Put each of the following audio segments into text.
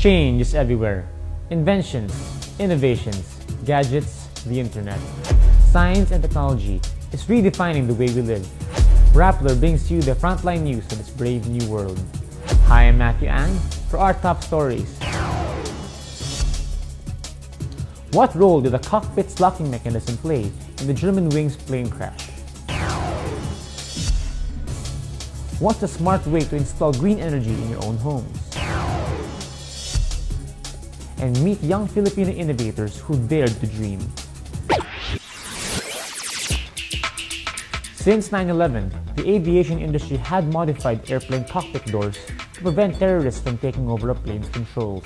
Change is everywhere. Inventions, innovations, gadgets, the internet. Science and technology is redefining the way we live. Rappler brings you the frontline news of this brave new world. Hi, I'm Matthew Ang for our top stories. What role did the cockpit's locking mechanism play in the Germanwings plane crash? What's the smart way to install green energy in your own homes? And meet young Filipino innovators who dared to dream. Since 9/11, the aviation industry had modified airplane cockpit doors to prevent terrorists from taking over a plane's controls.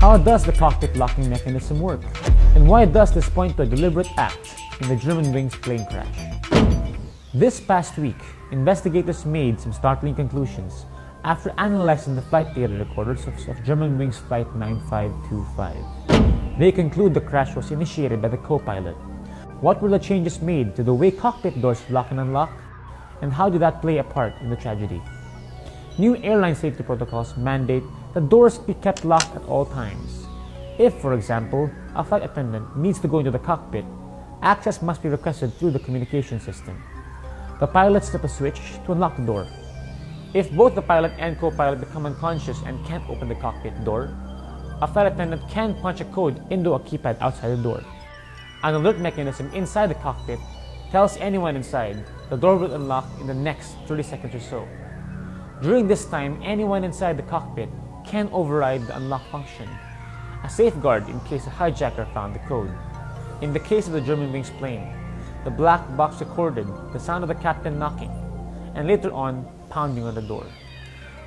How does the cockpit locking mechanism work? And why does this point to a deliberate act in the Germanwings plane crash? This past week, investigators made some startling conclusions after analyzing the flight data recorders of Germanwings Flight 9525. They conclude the crash was initiated by the co-pilot. What were the changes made to the way cockpit doors lock and unlock? And how did that play a part in the tragedy? New airline safety protocols mandate that doors be kept locked at all times. If, for example, a flight attendant needs to go into the cockpit, access must be requested through the communication system. The pilot flips a switch to unlock the door. If both the pilot and co-pilot become unconscious and can't open the cockpit door, a flight attendant can punch a code into a keypad outside the door. An alert mechanism inside the cockpit tells anyone inside the door will unlock in the next 30 seconds or so. During this time, anyone inside the cockpit can override the unlock function, a safeguard in case a hijacker found the code. In the case of the Germanwings plane, the black box recorded the sound of the captain knocking and later on pounding on the door.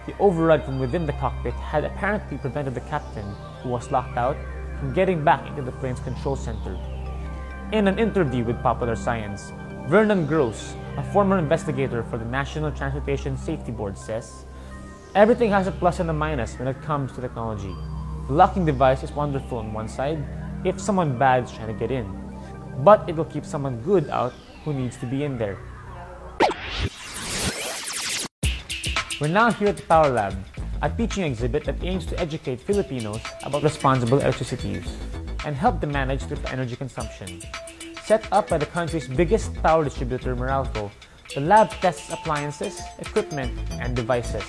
The override from within the cockpit had apparently prevented the captain, who was locked out, from getting back into the plane's control center. In an interview with Popular Science, Vernon Gross, a former investigator for the National Transportation Safety Board, says, "Everything has a plus and a minus when it comes to technology. The locking device is wonderful on one side if someone bad is trying to get in, but it will keep someone good out who needs to be in there." We're now here at the Power Lab, a teaching exhibit that aims to educate Filipinos about responsible electricity use and help them manage their energy consumption. Set up by the country's biggest power distributor, Meralco, the lab tests appliances, equipment, and devices.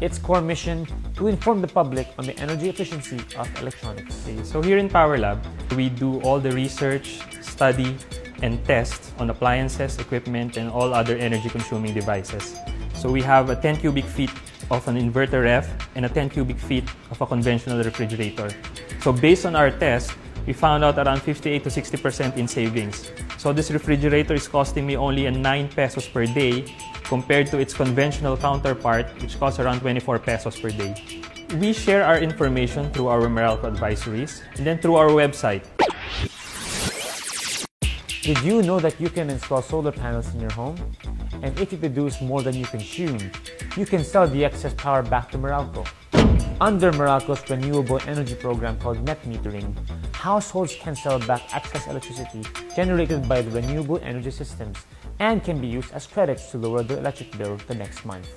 Its core mission, to inform the public on the energy efficiency of electronics. So here in Power Lab, we do all the research, study, and test on appliances, equipment, and all other energy-consuming devices. So we have a 10 cubic feet of an inverter ref and a 10 cubic feet of a conventional refrigerator. So based on our test, we found out around 58 to 60% in savings. So this refrigerator is costing me only 9 pesos per day compared to its conventional counterpart, which costs around 24 pesos per day. We share our information through our Meralco advisories and then through our website. Did you know that you can install solar panels in your home? And if you produce more than you consume, you can sell the excess power back to Meralco. Under Meralco's renewable energy program called net metering, households can sell back excess electricity generated by the renewable energy systems and can be used as credits to lower their electric bill the next month.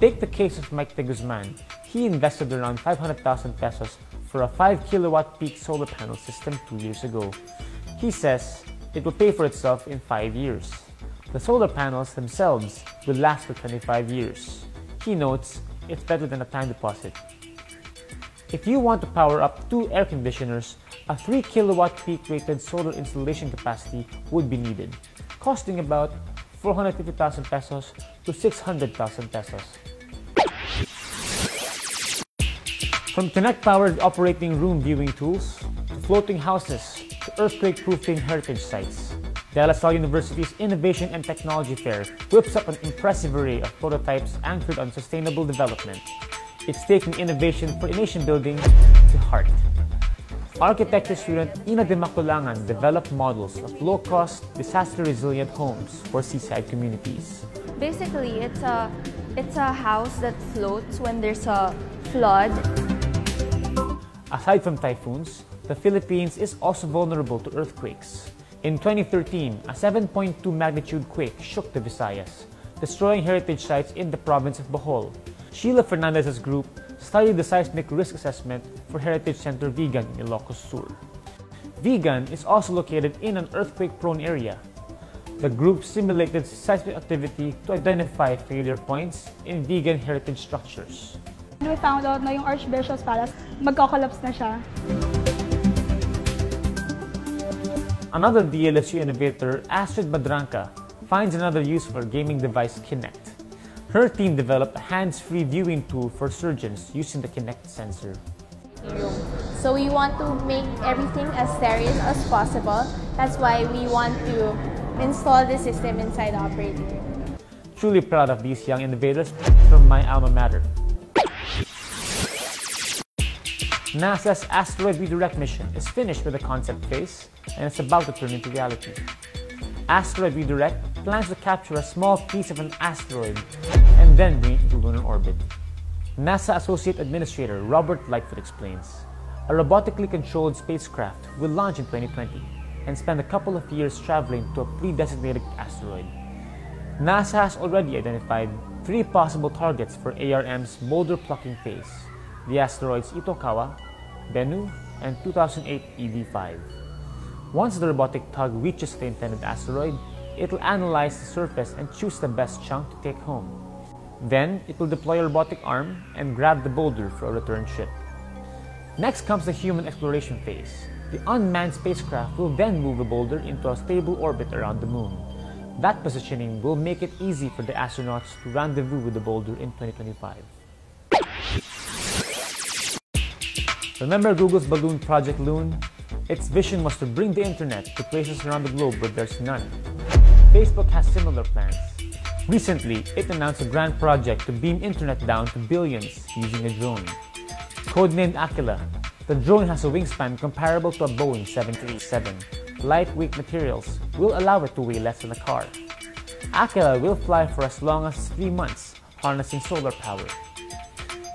Take the case of Mike de Guzman. He invested around 500,000 pesos for a 5 kilowatt peak solar panel system 2 years ago. He says it will pay for itself in 5 years. The solar panels themselves will last for 25 years. He notes, it's better than a time deposit. If you want to power up 2 air conditioners, a 3 kilowatt peak rated solar installation capacity would be needed, costing about 450,000 pesos to 600,000 pesos. From Kinect powered operating room viewing tools to floating houses to earthquake proofing heritage sites, De La Salle University's Innovation and Technology Fair whips up an impressive array of prototypes anchored on sustainable development. It's taking innovation for nation building to heart. Architecture student Ina Demaculangan developed models of low-cost, disaster-resilient homes for seaside communities. Basically, it's a house that floats when there's a flood. Aside from typhoons, the Philippines is also vulnerable to earthquakes. In 2013, a 7.2 magnitude quake shook the Visayas, destroying heritage sites in the province of Bohol. Sheila Fernandez's group studied the seismic risk assessment for Heritage Center Vigan in Ilocos Sur. Vigan is also located in an earthquake-prone area. The group simulated seismic activity to identify failure points in Vigan heritage structures. We found out na yung Archbishop's Palace, magkakolaps na siya. Another DLSU innovator, Astrid Badranka, finds another use for gaming device Kinect. Her team developed a hands-free viewing tool for surgeons using the Kinect sensor. So we want to make everything as sterile as possible. That's why we want to install the system inside the operating room. Truly proud of these young innovators from my alma mater. NASA's Asteroid Redirect mission is finished with the concept phase, and it's about to turn into reality. Asteroid Redirect plans to capture a small piece of an asteroid and then bring it to lunar orbit. NASA Associate Administrator Robert Lightfoot explains, a robotically controlled spacecraft will launch in 2020 and spend a couple of years traveling to a pre-designated asteroid. NASA has already identified 3 possible targets for ARM's boulder plucking phase: the asteroids Itokawa, Bennu, and 2008 ED5. Once the robotic tug reaches the intended asteroid, it will analyze the surface and choose the best chunk to take home. Then, it will deploy a robotic arm and grab the boulder for a return trip. Next comes the human exploration phase. The unmanned spacecraft will then move the boulder into a stable orbit around the moon. That positioning will make it easy for the astronauts to rendezvous with the boulder in 2025. Remember Google's balloon Project Loon? Its vision was to bring the internet to places around the globe where there's none. Facebook has similar plans. Recently, it announced a grand project to beam internet down to billions using a drone. Codenamed Aquila, the drone has a wingspan comparable to a Boeing 737. Lightweight materials will allow it to weigh less than a car. Aquila will fly for as long as 3 months, harnessing solar power.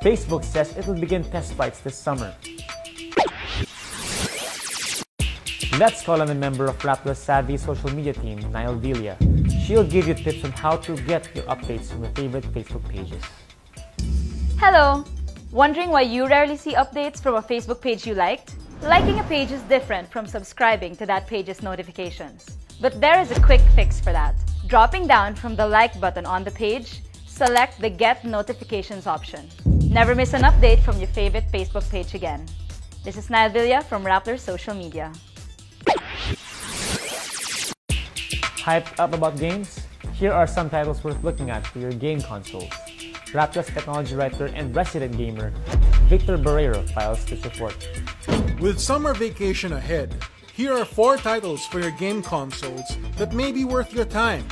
Facebook says it will begin test flights this summer. Let's call on a member of Rappler's savvy social media team, Nile Dilia. She'll give you tips on how to get your updates from your favorite Facebook pages. Hello! Wondering why you rarely see updates from a Facebook page you liked? Liking a page is different from subscribing to that page's notifications. But there is a quick fix for that. Dropping down from the like button on the page, select the Get Notifications option. Never miss an update from your favorite Facebook page again. This is Nile Dilia from Rappler Social Media. Hyped up about games? Here are some titles worth looking at for your game consoles. Rappler's technology writer and resident gamer, Victor Barreiro, files this report. With summer vacation ahead, here are 4 titles for your game consoles that may be worth your time.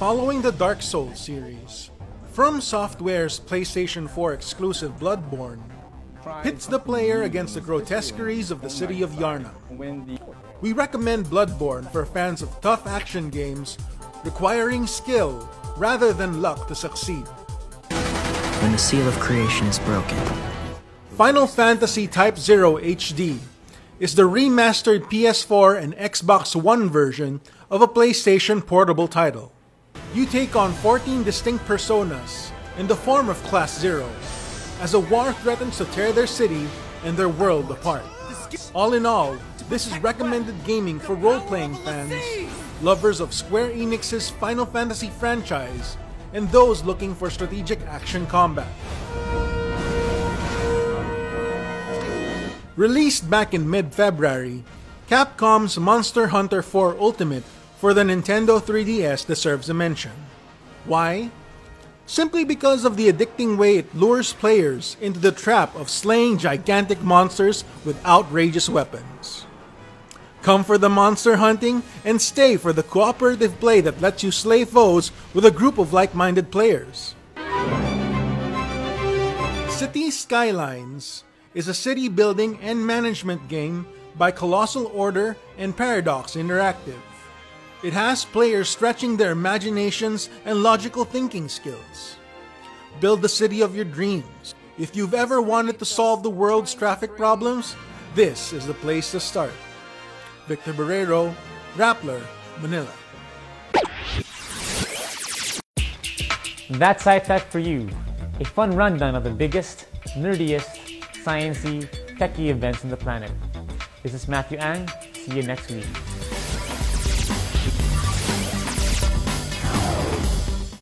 Following the Dark Souls series, From Software's PlayStation 4 exclusive Bloodborne pits the player against the grotesqueries of the city of Yharnam. We recommend Bloodborne for fans of tough action games requiring skill rather than luck to succeed. When the seal of creation is broken. Final Fantasy Type-0 HD is the remastered PS4 and Xbox One version of a PlayStation Portable title. You take on 14 distinct personas in the form of Class Zero as a war threatens to tear their city and their world apart. All in all, this is recommended gaming for role-playing fans, lovers of Square Enix's Final Fantasy franchise, and those looking for strategic action combat. Released back in mid-February, Capcom's Monster Hunter 4 Ultimate for the Nintendo 3DS deserves a mention. Why? Simply because of the addicting way it lures players into the trap of slaying gigantic monsters with outrageous weapons. Come for the monster hunting and stay for the cooperative play that lets you slay foes with a group of like-minded players. City Skylines is a city building and management game by Colossal Order and Paradox Interactive. It has players stretching their imaginations and logical thinking skills. Build the city of your dreams. If you've ever wanted to solve the world's traffic problems, this is the place to start. Victor Barreiro, Rappler, Manila. That's iPad for you, a fun rundown of the biggest, nerdiest, sciencey, techie events on the planet. This is Matthew Ang. See you next week.